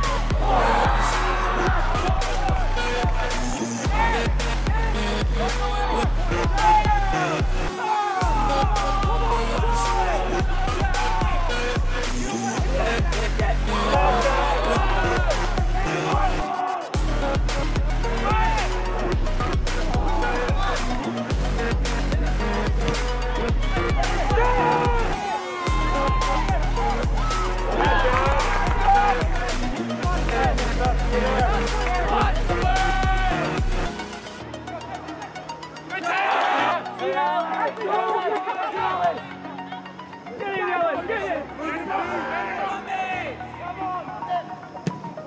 With